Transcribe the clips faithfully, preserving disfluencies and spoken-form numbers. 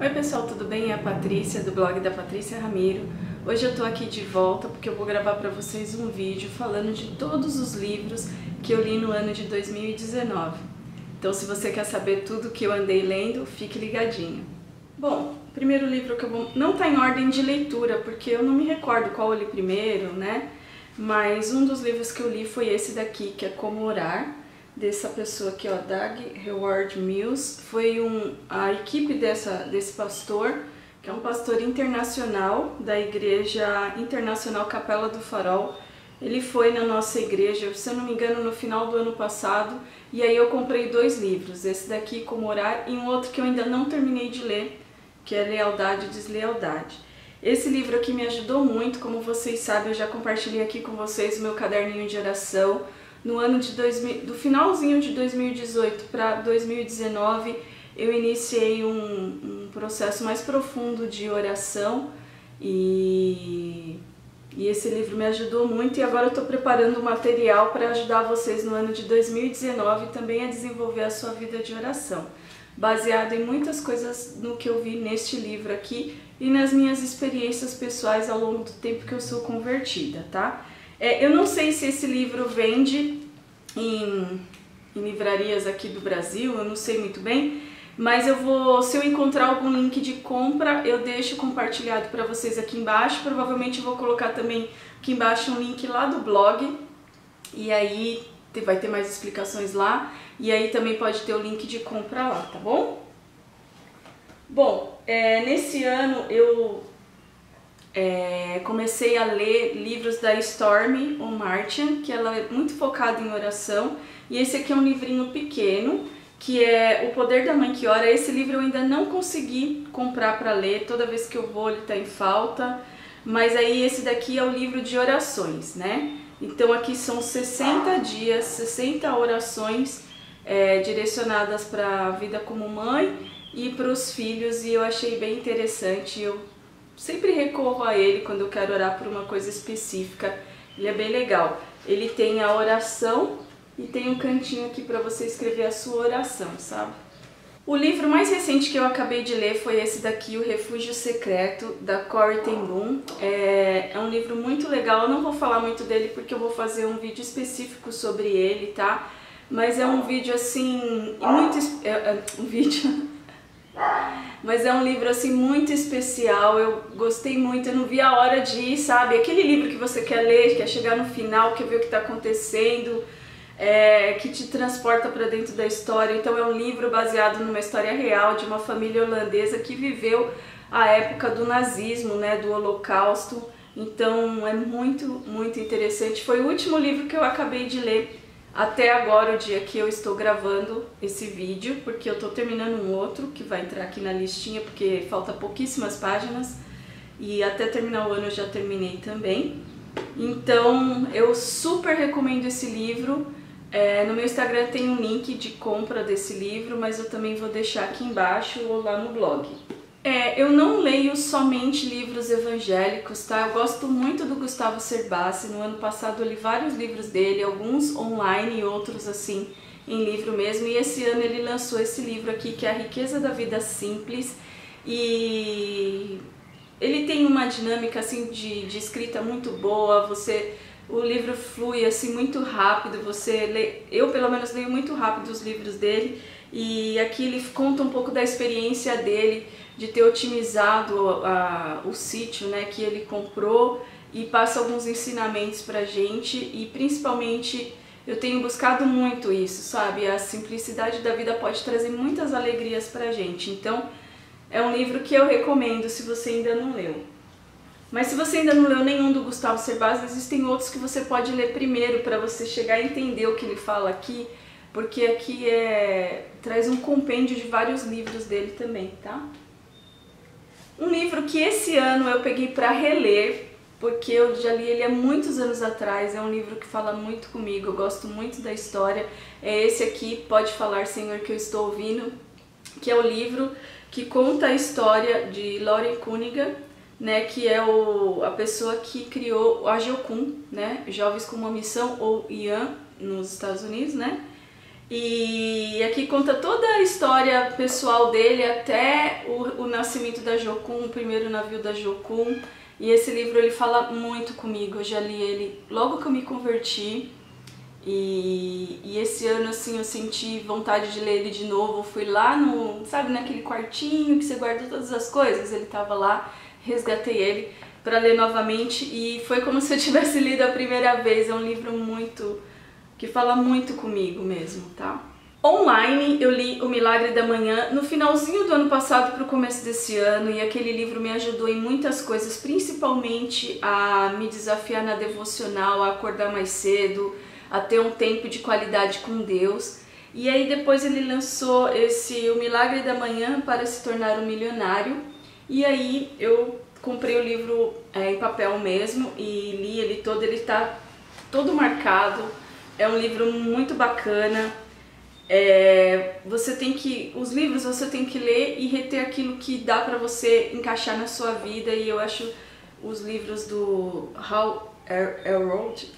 Oi pessoal, tudo bem? É a Patrícia do blog da Patrícia Ramiro. Hoje eu tô aqui de volta porque eu vou gravar para vocês um vídeo falando de todos os livros que eu li no ano de dois mil e dezenove. Então se você quer saber tudo que eu andei lendo, fique ligadinho. Bom, o primeiro livro que eu vou... não tá em ordem de leitura porque eu não me recordo qual eu li primeiro, né? Mas um dos livros que eu li foi esse daqui, que é Como Orar, dessa pessoa aqui, ó, Dag Howard Mills. Foi um, a equipe dessa, desse pastor, que é um pastor internacional da Igreja Internacional Capela do Farol. Ele foi na nossa igreja, se eu não me engano, no final do ano passado, e aí eu comprei dois livros, esse daqui, Como Orar, e um outro que eu ainda não terminei de ler, que é Lealdade e Deslealdade. Esse livro aqui me ajudou muito, como vocês sabem, eu já compartilhei aqui com vocês o meu caderninho de oração. No ano de dois mil, do finalzinho de dois mil e dezoito para dois mil e dezenove, eu iniciei um, um processo mais profundo de oração e, e esse livro me ajudou muito. E agora eu estou preparando um material para ajudar vocês no ano de dois mil e dezenove também a desenvolver a sua vida de oração, baseado em muitas coisas no que eu vi neste livro aqui e nas minhas experiências pessoais ao longo do tempo que eu sou convertida, tá? É, eu não sei se esse livro vende em, em livrarias aqui do Brasil, eu não sei muito bem, mas eu vou, se eu encontrar algum link de compra, eu deixo compartilhado para vocês aqui embaixo. Provavelmente eu vou colocar também aqui embaixo um link lá do blog, e aí vai ter mais explicações lá, e aí também pode ter o link de compra lá, tá bom? Bom, é, nesse ano eu é, comecei a ler livros da Stormie Omartian, que ela é muito focada em oração, e esse aqui é um livrinho pequeno, que é O Poder da Mãe que Ora. Esse livro eu ainda não consegui comprar para ler, toda vez que eu vou ele tá em falta, mas aí esse daqui é o livro de orações, né? Então aqui são sessenta dias, sessenta orações é, direcionadas para a vida como mãe e para os filhos, e eu achei bem interessante. Eu sempre recorro a ele quando eu quero orar por uma coisa específica, ele é bem legal. Ele tem a oração e tem um cantinho aqui para você escrever a sua oração, sabe? O livro mais recente que eu acabei de ler foi esse daqui, O Refúgio Secreto, da Corrie Ten Boom. É, é um livro muito legal, eu não vou falar muito dele porque eu vou fazer um vídeo específico sobre ele, tá? Mas é um vídeo assim, muito... É, é, um vídeo... Mas é um livro assim muito especial, eu gostei muito, eu não vi a hora de ir, sabe? Aquele livro que você quer ler, quer chegar no final, quer ver o que está acontecendo... É, que te transporta para dentro da história. Então é um livro baseado numa história real de uma família holandesa que viveu a época do nazismo, né, do Holocausto. Então é muito, muito interessante. Foi o último livro que eu acabei de ler até agora, o dia que eu estou gravando esse vídeo, porque eu estou terminando um outro que vai entrar aqui na listinha, porque falta pouquíssimas páginas e até terminar o ano eu já terminei também. Então eu super recomendo esse livro. É, no meu Instagram tem um link de compra desse livro, mas eu também vou deixar aqui embaixo ou lá no blog. É, eu não leio somente livros evangélicos, tá? Eu gosto muito do Gustavo Cerbasi. No ano passado eu li vários livros dele, alguns online e outros assim em livro mesmo. E esse ano ele lançou esse livro aqui, que é A Riqueza da Vida Simples. E ele tem uma dinâmica assim de, de escrita muito boa, você... O livro flui assim muito rápido, você lê, eu pelo menos leio muito rápido os livros dele, e aqui ele conta um pouco da experiência dele de ter otimizado a, a, o sítio, né, que ele comprou, e passa alguns ensinamentos pra gente. E principalmente eu tenho buscado muito isso, sabe? A simplicidade da vida pode trazer muitas alegrias pra gente. Então é um livro que eu recomendo se você ainda não leu. Mas se você ainda não leu nenhum do Gustavo Cerbasi, existem outros que você pode ler primeiro para você chegar a entender o que ele fala aqui, porque aqui é... traz um compêndio de vários livros dele também, tá? Um livro que esse ano eu peguei para reler, porque eu já li ele há muitos anos atrás, é um livro que fala muito comigo, eu gosto muito da história, é esse aqui, Pode Falar, Senhor, que eu estou ouvindo, que é o livro que conta a história de Loren Cunningham, né, que é o, a pessoa que criou a Jocum, né, Jovens com uma Missão, ou I A M, nos Estados Unidos, né, E aqui conta toda a história pessoal dele até o, o nascimento da Jocum, o primeiro navio da Jocum. E esse livro ele fala muito comigo, eu já li ele logo que eu me converti. E, e esse ano assim eu senti vontade de ler ele de novo, eu fui lá no, sabe, naquele quartinho que você guarda todas as coisas, ele tava lá, resgatei ele para ler novamente e foi como se eu tivesse lido a primeira vez. É um livro muito, que fala muito comigo mesmo, tá? Online eu li O Milagre da Manhã no finalzinho do ano passado para o começo desse ano e aquele livro me ajudou em muitas coisas, principalmente a me desafiar na devocional, a acordar mais cedo, a ter um tempo de qualidade com Deus. E aí depois ele lançou esse O Milagre da Manhã para se tornar um milionário. E aí eu comprei o livro é, em papel mesmo e li ele todo, ele tá todo marcado. É um livro muito bacana. É, você tem que, os livros você tem que ler e reter aquilo que dá para você encaixar na sua vida. E eu acho os livros do Hal Elrod,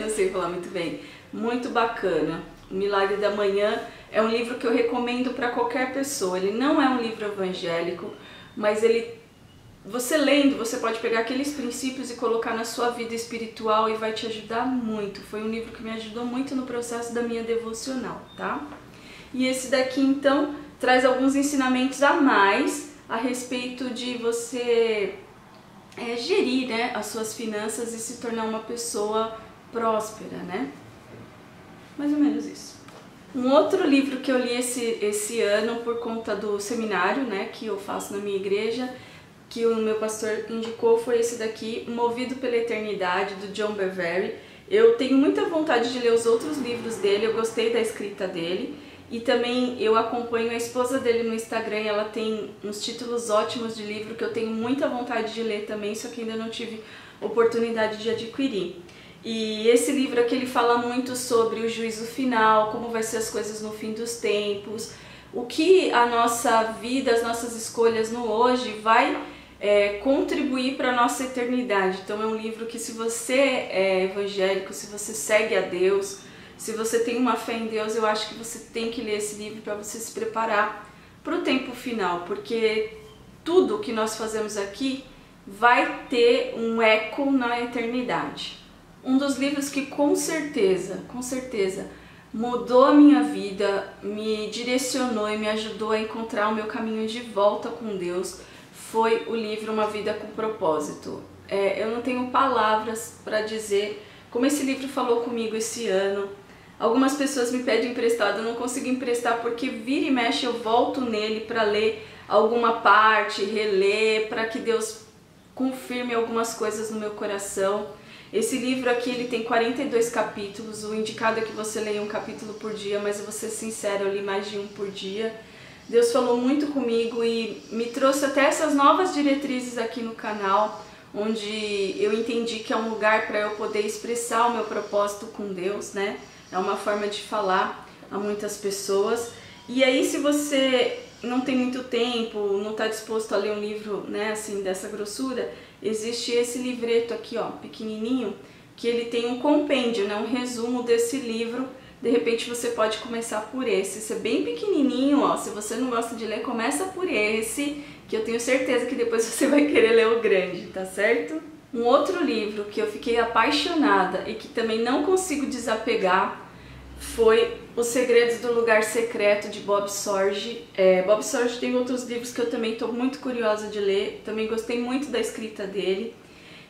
não sei falar muito bem, muito bacana. O Milagre da Manhã é um livro que eu recomendo para qualquer pessoa. Ele não é um livro evangélico, mas ele, você lendo, você pode pegar aqueles princípios e colocar na sua vida espiritual e vai te ajudar muito. Foi um livro que me ajudou muito no processo da minha devocional, tá? E esse daqui então traz alguns ensinamentos a mais a respeito de você É gerir, né, as suas finanças e se tornar uma pessoa próspera, né? Mais ou menos isso. Um outro livro que eu li esse, esse ano por conta do seminário, né, que eu faço na minha igreja, que o meu pastor indicou, foi esse daqui, Movido pela Eternidade, do John Bevere. Eu tenho muita vontade de ler os outros livros dele, eu gostei da escrita dele. E também eu acompanho a esposa dele no Instagram e ela tem uns títulos ótimos de livro que eu tenho muita vontade de ler também, só que ainda não tive oportunidade de adquirir. E esse livro aqui ele fala muito sobre o juízo final, como vai ser as coisas no fim dos tempos, o que a nossa vida, as nossas escolhas no hoje vai é, contribuir para a nossa eternidade. Então é um livro que, se você é evangélico, se você segue a Deus, se você tem uma fé em Deus, eu acho que você tem que ler esse livro para você se preparar para o tempo final, porque tudo que nós fazemos aqui vai ter um eco na eternidade. Um dos livros que com certeza, com certeza, mudou a minha vida, me direcionou e me ajudou a encontrar o meu caminho de volta com Deus, foi o livro Uma Vida com Propósito. É, eu não tenho palavras para dizer como esse livro falou comigo esse ano. Algumas pessoas me pedem emprestado, eu não consigo emprestar porque vira e mexe eu volto nele para ler alguma parte, reler, para que Deus confirme algumas coisas no meu coração. Esse livro aqui ele tem quarenta e dois capítulos, o indicado é que você leia um capítulo por dia, mas eu vou ser sincera, eu li mais de um por dia. Deus falou muito comigo e me trouxe até essas novas diretrizes aqui no canal, onde eu entendi que é um lugar para eu poder expressar o meu propósito com Deus, né? É uma forma de falar a muitas pessoas. E aí, se você não tem muito tempo, não está disposto a ler um livro, né, assim, dessa grossura, existe esse livreto aqui, ó, pequenininho, que ele tem um compêndio, né, um resumo desse livro. De repente você pode começar por esse, esse é bem pequenininho, ó, se você não gosta de ler, começa por esse, que eu tenho certeza que depois você vai querer ler o grande, tá certo? Um outro livro que eu fiquei apaixonada e que também não consigo desapegar foi Os Segredos do Lugar Secreto, de Bob Sorge. É, Bob Sorge tem outros livros que eu também estou muito curiosa de ler, também gostei muito da escrita dele.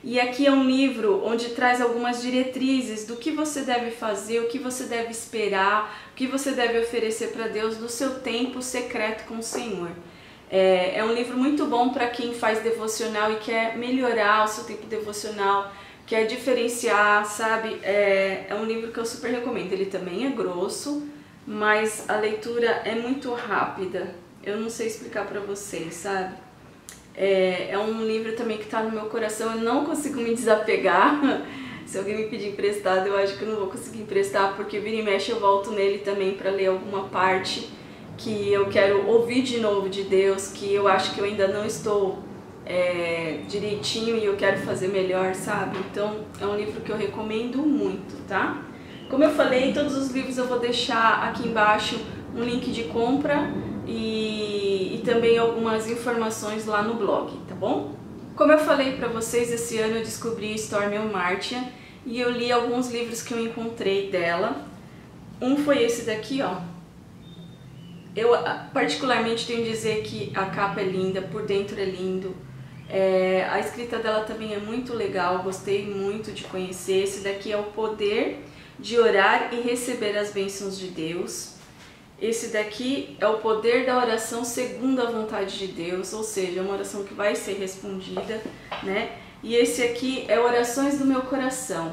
E aqui é um livro onde traz algumas diretrizes do que você deve fazer, o que você deve esperar, o que você deve oferecer para Deus no seu tempo secreto com o Senhor. É um livro muito bom para quem faz devocional e quer melhorar o seu tempo devocional, quer diferenciar, sabe? É, é um livro que eu super recomendo. Ele também é grosso, mas a leitura é muito rápida. Eu não sei explicar para vocês, sabe? É, é um livro também que está no meu coração, eu não consigo me desapegar. Se alguém me pedir emprestado, eu acho que eu não vou conseguir emprestar, porque vira e mexe eu volto nele também para ler alguma parte que eu quero ouvir de novo de Deus, que eu acho que eu ainda não estou é, direitinho e eu quero fazer melhor, sabe? Então é um livro que eu recomendo muito, tá? Como eu falei, todos os livros eu vou deixar aqui embaixo um link de compra e, e também algumas informações lá no blog, tá bom? Como eu falei para vocês, esse ano eu descobri Stormie Omartian e eu li alguns livros que eu encontrei dela. Um foi esse daqui, ó. Eu particularmente tenho que dizer que a capa é linda, por dentro é lindo, é, a escrita dela também é muito legal, gostei muito de conhecer. Esse daqui é O Poder de Orar e Receber as Bênçãos de Deus. Esse daqui é O Poder da Oração Segundo a Vontade de Deus, ou seja, é uma oração que vai ser respondida, né? E esse aqui é Orações do Meu Coração.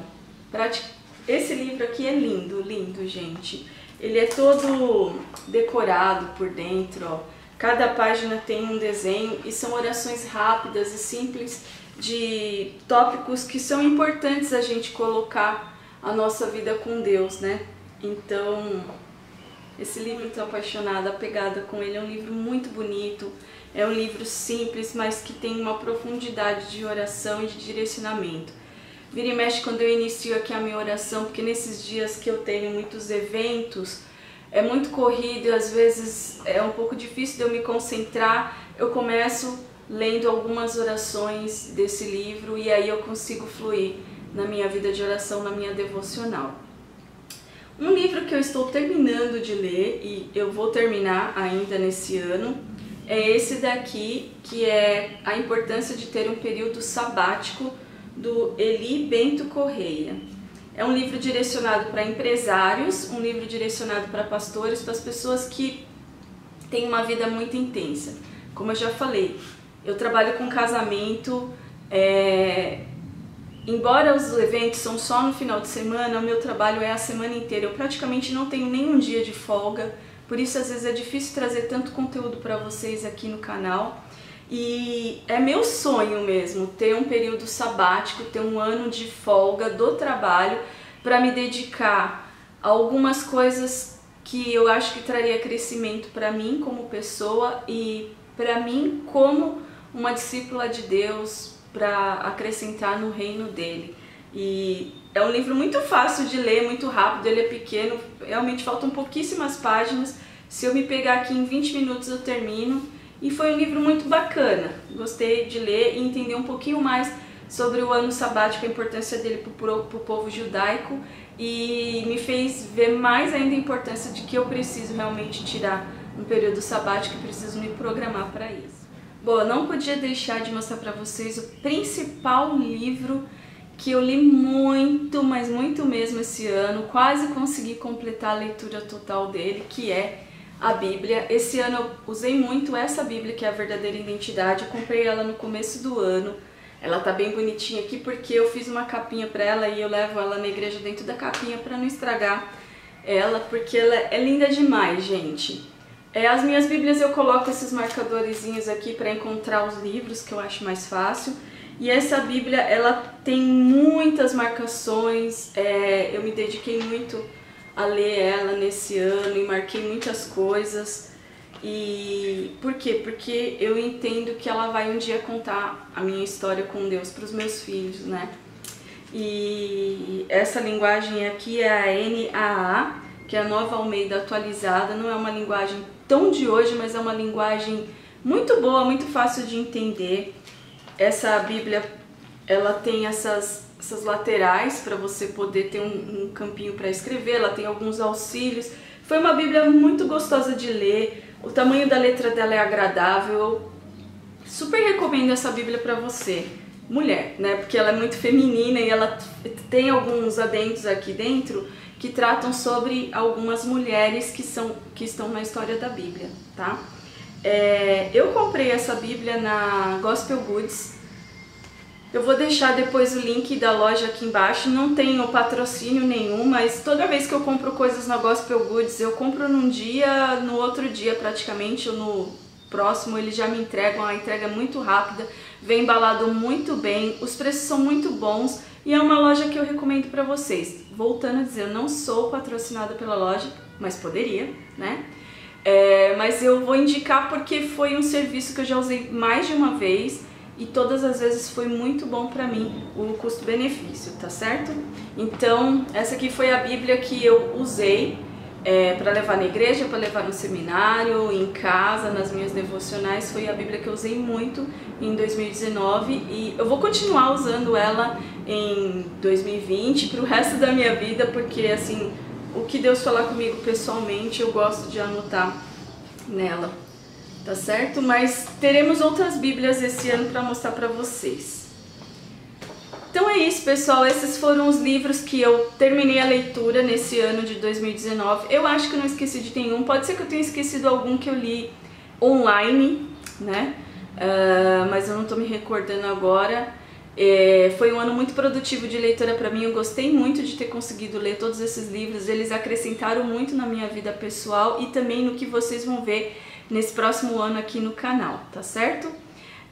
Esse livro aqui é lindo, lindo, gente. Ele é todo decorado por dentro, ó. Cada página tem um desenho e são orações rápidas e simples de tópicos que são importantes a gente colocar a nossa vida com Deus, né? Então, esse livro eu tô apaixonada, apegada com ele. É um livro muito bonito, é um livro simples, mas que tem uma profundidade de oração e de direcionamento. Vira e mexe quando eu inicio aqui a minha oração, porque nesses dias que eu tenho muitos eventos, é muito corrido e às vezes é um pouco difícil de eu me concentrar, eu começo lendo algumas orações desse livro e aí eu consigo fluir na minha vida de oração, na minha devocional. Um livro que eu estou terminando de ler, e eu vou terminar ainda nesse ano, é esse daqui, que é A Importância de Ter um Período Sabático, do Eli Bento Correia. É um livro direcionado para empresários, um livro direcionado para pastores, para as pessoas que têm uma vida muito intensa. Como eu já falei, eu trabalho com casamento, é... embora os eventos são só no final de semana, o meu trabalho é a semana inteira, eu praticamente não tenho nenhum dia de folga, por isso às vezes é difícil trazer tanto conteúdo para vocês aqui no canal. E é meu sonho mesmo ter um período sabático, ter um ano de folga do trabalho para me dedicar a algumas coisas que eu acho que traria crescimento para mim como pessoa e para mim como uma discípula de Deus, para acrescentar no reino dele. E é um livro muito fácil de ler, muito rápido, ele é pequeno, realmente faltam pouquíssimas páginas. Se eu me pegar aqui em vinte minutos eu termino. E foi um livro muito bacana, gostei de ler e entender um pouquinho mais sobre o ano sabático, a importância dele para o povo judaico, e me fez ver mais ainda a importância de que eu preciso realmente tirar um período sabático e preciso me programar para isso. Bom, eu não podia deixar de mostrar para vocês o principal livro que eu li muito, mas muito mesmo esse ano, quase consegui completar a leitura total dele, que é a Bíblia. Esse ano eu usei muito essa Bíblia, que é a Verdadeira Identidade, eu comprei ela no começo do ano, ela tá bem bonitinha aqui porque eu fiz uma capinha pra ela e eu levo ela na igreja dentro da capinha pra não estragar ela, porque ela é linda demais, gente. É, as minhas Bíblias eu coloco esses marcadorzinhos aqui pra encontrar os livros, que eu acho mais fácil, e essa Bíblia, ela tem muitas marcações, é, eu me dediquei muito a ler ela nesse ano e marquei muitas coisas. E por quê? Porque eu entendo que ela vai um dia contar a minha história com Deus para os meus filhos, né? E essa linguagem aqui é a N A A, que é a Nova Almeida Atualizada, não é uma linguagem tão de hoje, mas é uma linguagem muito boa, muito fácil de entender. Essa Bíblia, ela tem essas essas laterais para você poder ter um, um campinho para escrever, ela tem alguns auxílios. Foi uma Bíblia muito gostosa de ler, o tamanho da letra dela é agradável, eu super recomendo essa Bíblia para você, mulher, né? Porque ela é muito feminina e ela tem alguns adendos aqui dentro que tratam sobre algumas mulheres que, são, que estão na história da Bíblia, tá? É, eu comprei essa Bíblia na Gospel Goods. Eu vou deixar depois o link da loja aqui embaixo, não tenho patrocínio nenhum, mas toda vez que eu compro coisas na Gospel Goods, eu compro num dia, no outro dia praticamente, ou no próximo, eles já me entregam, a entrega é muito rápida, vem embalado muito bem, os preços são muito bons e é uma loja que eu recomendo pra vocês. Voltando a dizer, eu não sou patrocinada pela loja, mas poderia, né? É, mas eu vou indicar porque foi um serviço que eu já usei mais de uma vez, e todas as vezes foi muito bom para mim o custo-benefício, tá certo? Então, essa aqui foi a Bíblia que eu usei é, para levar na igreja, para levar no seminário, em casa, nas minhas devocionais. Foi a Bíblia que eu usei muito em dois mil e dezenove e eu vou continuar usando ela em dois mil e vinte para o resto da minha vida, porque assim, o que Deus falar comigo pessoalmente, eu gosto de anotar nela, tá certo? Mas teremos outras Bíblias esse ano para mostrar para vocês. Então é isso, pessoal. Esses foram os livros que eu terminei a leitura nesse ano de dois mil e dezenove. Eu acho que eu não esqueci de nenhum. Pode ser que eu tenha esquecido algum que eu li online, né? Uh, mas eu não tô me recordando agora. É, foi um ano muito produtivo de leitura para mim, eu gostei muito de ter conseguido ler todos esses livros, eles acrescentaram muito na minha vida pessoal e também no que vocês vão ver nesse próximo ano aqui no canal, tá certo?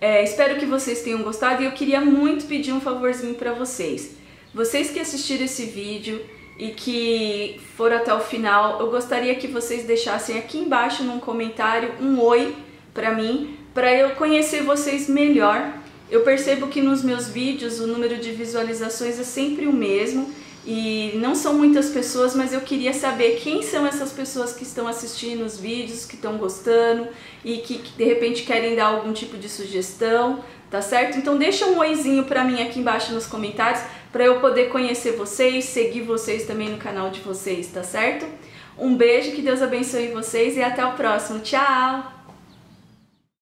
É, espero que vocês tenham gostado e eu queria muito pedir um favorzinho para vocês. Vocês que assistiram esse vídeo e que foram até o final, eu gostaria que vocês deixassem aqui embaixo num comentário um oi para mim, para eu conhecer vocês melhor. Eu percebo que nos meus vídeos o número de visualizações é sempre o mesmo e não são muitas pessoas, mas eu queria saber quem são essas pessoas que estão assistindo os vídeos, que estão gostando e que de repente querem dar algum tipo de sugestão, tá certo? Então deixa um oizinho pra mim aqui embaixo nos comentários pra eu poder conhecer vocês, seguir vocês também no canal de vocês, tá certo? Um beijo, que Deus abençoe vocês e até o próximo. Tchau!